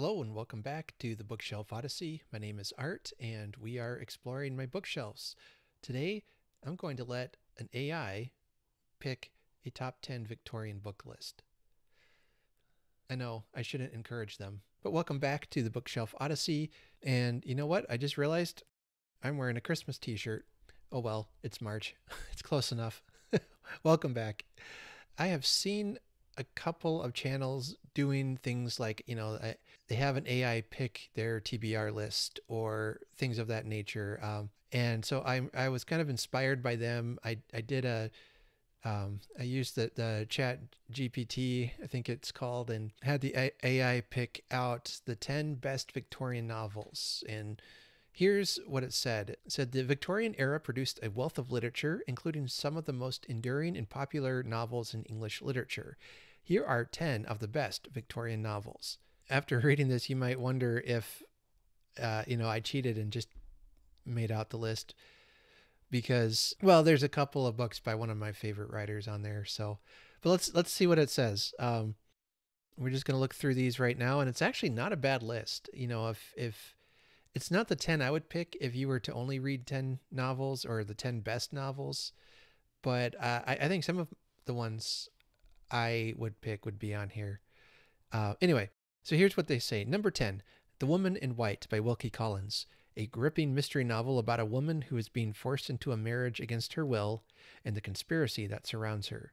Hello and welcome back to the Bookshelf Odyssey. My name is Art and we are exploring my bookshelves. Today, I'm going to let an AI pick a top 10 Victorian book list. I know I shouldn't encourage them, but welcome back to the Bookshelf Odyssey. And you know what? I just realized I'm wearing a Christmas t-shirt. Oh well, it's March. It's close enough. Welcome back. I have seen a couple of channels doing things like, you know, they have an AI pick their TBR list or things of that nature. And so I was kind of inspired by them. I did I used the ChatGPT, I think it's called, and had the AI pick out the 10 best Victorian novels. And here's what it said. It said, the Victorian era produced a wealth of literature, including some of the most enduring and popular novels in English literature. Here are 10 of the best Victorian novels. After reading this, you might wonder if, you know, I cheated and just made out the list because, well, there's a couple of books by one of my favorite writers on there. So, but let's see what it says. We're just going to look through these right now, and it's actually not a bad list. You know, if it's not the 10 I would pick if you were to only read 10 novels or the 10 best novels, but I think some of the ones I would pick would be on here. Anyway, so here's what they say. Number 10, The Woman in White by Wilkie Collins, a gripping mystery novel about a woman who is being forced into a marriage against her will and the conspiracy that surrounds her.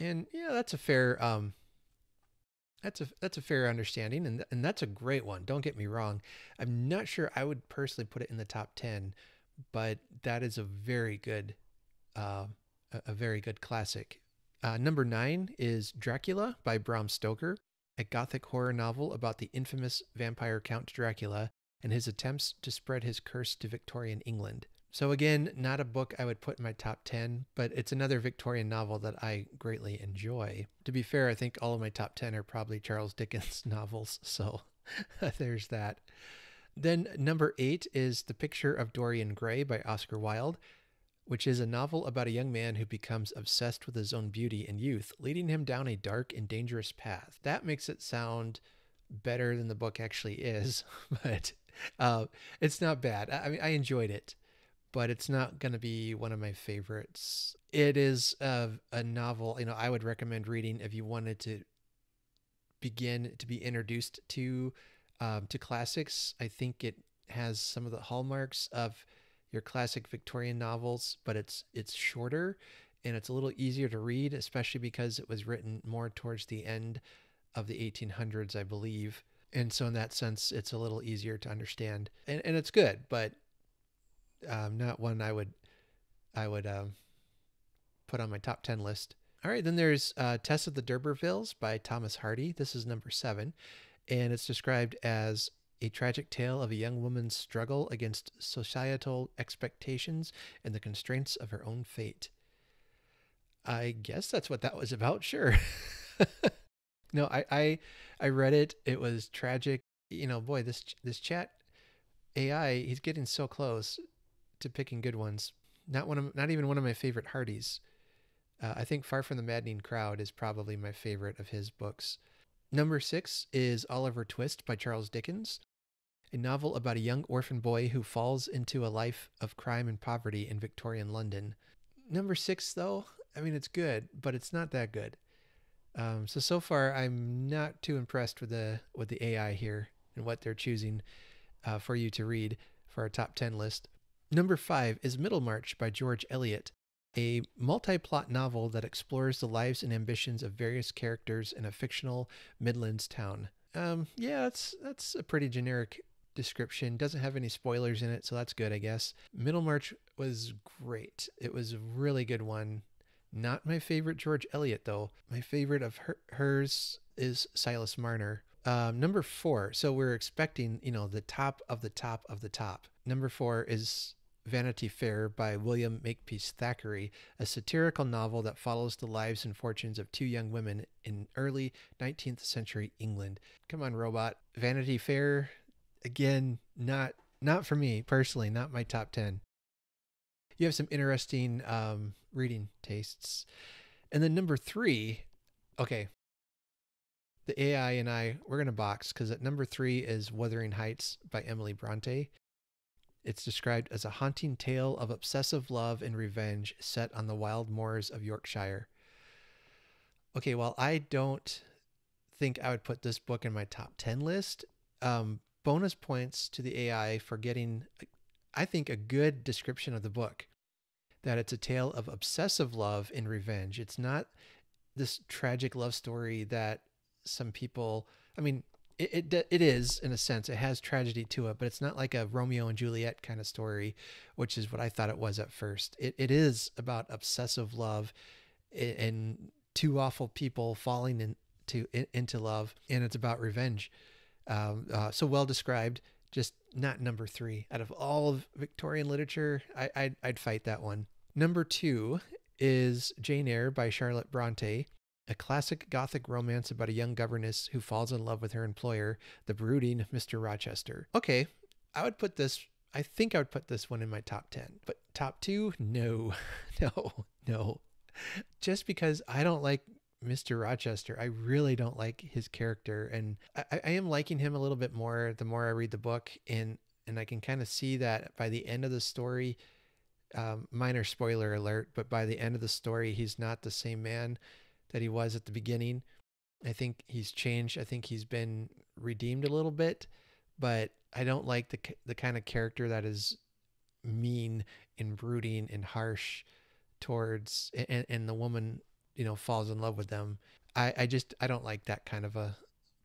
And yeah, that's a fair, that's a fair understanding. And that's a great one. Don't get me wrong. I'm not sure I would personally put it in the top 10, but that is a very good, classic. Number 9 is Dracula by Bram Stoker, a gothic horror novel about the infamous vampire Count Dracula and his attempts to spread his curse to Victorian England. So again, not a book I would put in my top 10, but it's another Victorian novel that I greatly enjoy. To be fair, I think all of my top 10 are probably Charles Dickens novels, so there's that. Then number 8 is The Picture of Dorian Gray by Oscar Wilde, which is a novel about a young man who becomes obsessed with his own beauty and youth, leading him down a dark and dangerous path. That makes it sound better than the book actually is, but it's not bad. I mean, I enjoyed it, but it's not going to be one of my favorites. It is a novel, you know, I would recommend reading if you wanted to begin to be introduced to classics. I think it has some of the hallmarks of your classic Victorian novels, but it's shorter and it's a little easier to read, especially because it was written more towards the end of the 1800s, I believe. And so in that sense, it's a little easier to understand, and it's good, but not one I would put on my top 10 list. All right, then there's Tess of the D'Urbervilles by Thomas Hardy. This is number 7, and it's described as a tragic tale of a young woman's struggle against societal expectations and the constraints of her own fate. I guess that's what that was about, sure. No, I read it. It was tragic. You know, boy, this chat AI, he's getting so close to picking good ones. Not even one of my favorite Hardys. I think Far From the Madding Crowd is probably my favorite of his books. Number 6 is Oliver Twist by Charles Dickens, a novel about a young orphan boy who falls into a life of crime and poverty in Victorian London. Number 6, though, I mean, it's good, but it's not that good. So far, I'm not too impressed with the AI here and what they're choosing for you to read for our top 10 list. Number 5 is Middlemarch by George Eliot, a multi-plot novel that explores the lives and ambitions of various characters in a fictional Midlands town. Yeah, that's a pretty generic description. Doesn't have any spoilers in it, so that's good, I guess. Middlemarch was great. It was a really good one. Not my favorite George Eliot, though. My favorite of hers is Silas Marner. Number 4, so we're expecting, you know, the top of the top of the top. Number 4 is Vanity Fair by William Makepeace Thackeray, a satirical novel that follows the lives and fortunes of two young women in early 19th century England. Come on, robot. Vanity Fair, again, not for me personally, not my top 10. You have some interesting reading tastes. And then number 3, okay, the AI and I, we're going to box, because at number 3 is Wuthering Heights by Emily Bronte. It's described as a haunting tale of obsessive love and revenge set on the wild moors of Yorkshire. Okay, well, I don't think I would put this book in my top 10 list. Bonus points to the AI for getting, I think, a good description of the book, that it's a tale of obsessive love and revenge. It's not this tragic love story that some people, I mean, it is in a sense, it has tragedy to it, but it's not like a Romeo and Juliet kind of story, which is what I thought it was at first. It is about obsessive love and two awful people falling into love, and it's about revenge. So well described, just not number 3. Out of all of Victorian literature, I'd fight that one. Number 2 is Jane Eyre by Charlotte Bronte, a classic Gothic romance about a young governess who falls in love with her employer, the brooding Mr. Rochester. Okay, I think I would put this one in my top 10, but top 2, no, no, no. Just because I don't like Mr. Rochester. I really don't like his character, and I am liking him a little bit more the more I read the book, and I can kind of see that by the end of the story, minor spoiler alert, but by the end of the story, he's not the same man that he was at the beginning. I think he's changed. I think he's been redeemed a little bit, but I don't like the kind of character that is mean and brooding and harsh towards, and the woman, you know, falls in love with them. I don't like that kind of a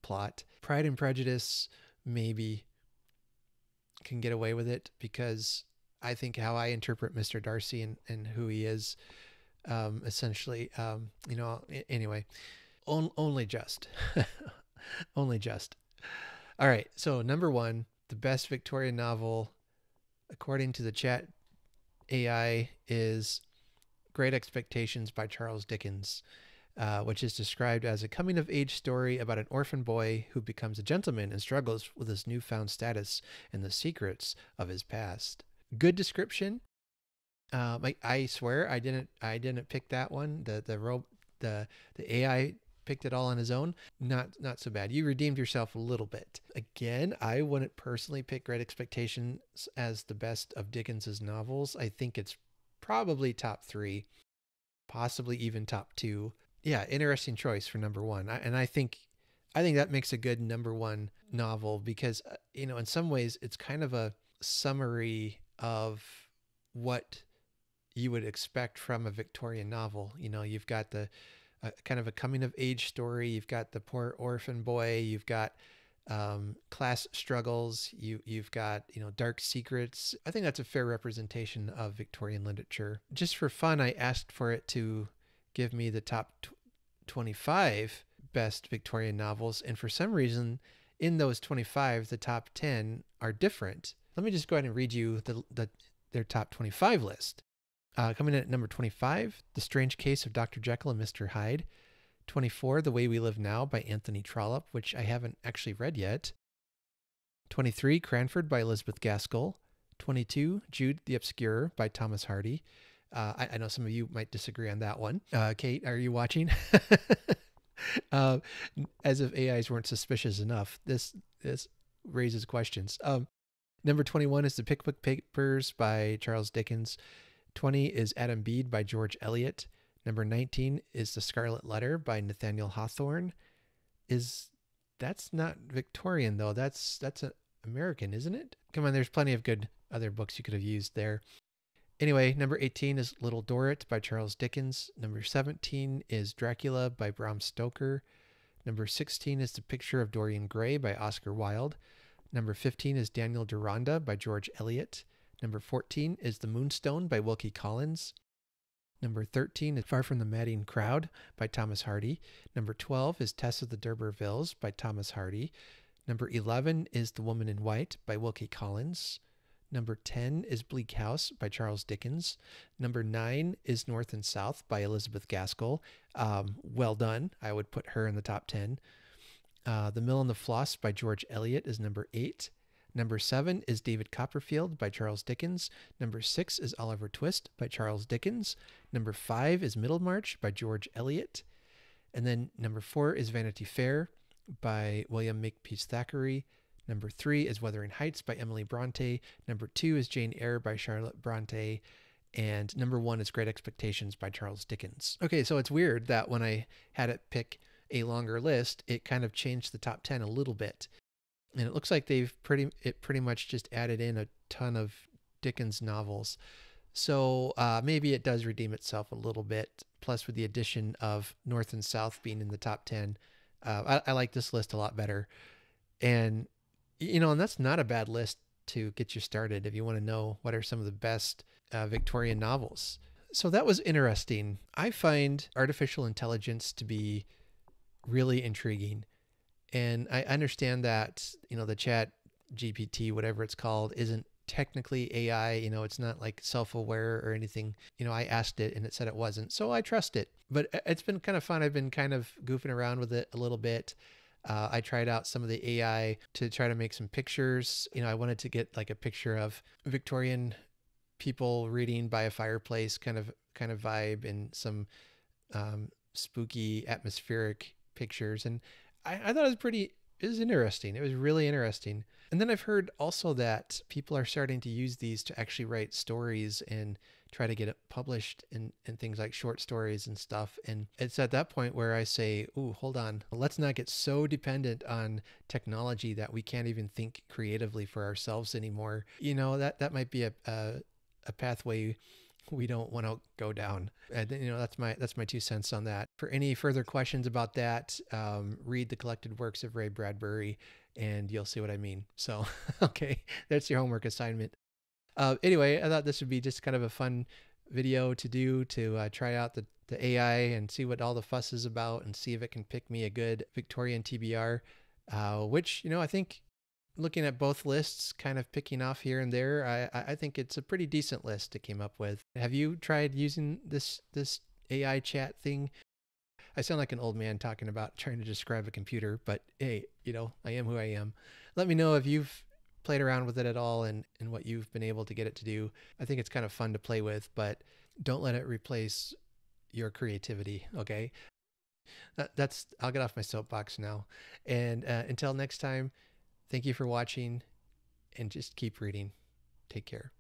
plot. Pride and Prejudice maybe can get away with it, because I think how I interpret Mr. Darcy and who he is, essentially, you know, anyway, only just, only just. All right. So number 1, the best Victorian novel, according to the chat AI, is Great Expectations by Charles Dickens, which is described as a coming-of-age story about an orphan boy who becomes a gentleman and struggles with his newfound status and the secrets of his past. Good description. I swear I didn't pick that one. The AI picked it all on his own. Not so bad. You redeemed yourself a little bit. Again, I wouldn't personally pick Great Expectations as the best of Dickens's novels. I think it's probably top 3, possibly even top 2. Yeah, interesting choice for number 1. I think that makes a good number 1 novel, because, you know, in some ways it's kind of a summary of what you would expect from a Victorian novel. You know, you've got the kind of a coming of age story. You've got the poor orphan boy. You've got class struggles, you've got, you know, dark secrets. I think that's a fair representation of Victorian literature. Just for fun, I asked for it to give me the top 25 best Victorian novels, and for some reason in those 25 the top 10 are different. Let me just go ahead and read you their top 25 list. Coming in at number 25, The Strange Case of Dr. Jekyll and Mr. Hyde. 24, The Way We Live Now by Anthony Trollope, which I haven't actually read yet. 23, Cranford by Elizabeth Gaskell. 22, Jude the Obscurer by Thomas Hardy. I know some of you might disagree on that one. Kate, are you watching? As if AIs weren't suspicious enough, this raises questions. Number 21 is The Pickwick Papers by Charles Dickens. 20 is Adam Bede by George Eliot. Number 19 is The Scarlet Letter by Nathaniel Hawthorne. That's not Victorian though. That's an American, isn't it? Come on, there's plenty of good other books you could have used there. Anyway, number 18 is Little Dorrit by Charles Dickens. Number 17 is Dracula by Bram Stoker. Number 16 is The Picture of Dorian Gray by Oscar Wilde. Number 15 is Daniel Deronda by George Eliot. Number 14 is The Moonstone by Wilkie Collins. Number 13 is Far From the Madding Crowd by Thomas Hardy. Number 12 is Tess of the d'Urbervilles by Thomas Hardy. Number 11 is The Woman in White by Wilkie Collins. Number 10 is Bleak House by Charles Dickens. Number 9 is North and South by Elizabeth Gaskell. Well done. I would put her in the top 10. The Mill and the Floss by George Eliot is number 8. Number 7 is David Copperfield by Charles Dickens. Number 6 is Oliver Twist by Charles Dickens. Number 5 is Middlemarch by George Eliot. And then number 4 is Vanity Fair. by William Makepeace Thackeray. Number 3 is Wuthering Heights by Emily Bronte. Number 2 is Jane Eyre by Charlotte Bronte. And number 1 is Great Expectations by Charles Dickens. Okay, so it's weird that when I had it pick a longer list, it kind of changed the top 10 a little bit. And it looks like they've pretty much just added in a ton of Dickens novels. So maybe it does redeem itself a little bit. Plus, with the addition of North and South being in the top 10, I like this list a lot better. And, you know, and that's not a bad list to get you started if you want to know what are some of the best Victorian novels. So that was interesting. I find artificial intelligence to be really intriguing. And I understand that, you know, the ChatGPT, whatever it's called, isn't technically AI. You know, it's not like self-aware or anything. You know, I asked it and it said it wasn't, so I trust it. But it's been kind of fun. I've been kind of goofing around with it a little bit. I tried out some of the AI to try to make some pictures. You know, I wanted to get like a picture of Victorian people reading by a fireplace kind of vibe, and some spooky atmospheric pictures. And I thought it was interesting. It was really interesting. And then I've heard also that people are starting to use these to actually write stories and try to get it published in things like short stories and stuff. And it's at that point where I say, ooh, hold on. Let's not get so dependent on technology that we can't even think creatively for ourselves anymore. You know, that might be a pathway we don't want to go down. And, you know, that's my 2 cents on that. For any further questions about that, read the collected works of Ray Bradbury and you'll see what I mean. So, okay, that's your homework assignment. Anyway, I thought this would be just kind of a fun video to do, to try out the AI and see what all the fuss is about and see if it can pick me a good Victorian TBR, which, you know, I think looking at both lists, kind of picking off here and there, I think it's a pretty decent list it came up with. Have you tried using this AI chat thing? I sound like an old man talking about trying to describe a computer, but hey, you know, I am who I am. Let me know if you've played around with it at all and what you've been able to get it to do. I think it's kind of fun to play with, but don't let it replace your creativity, okay? I'll get off my soapbox now. And until next time, thank you for watching, and just keep reading. Take care.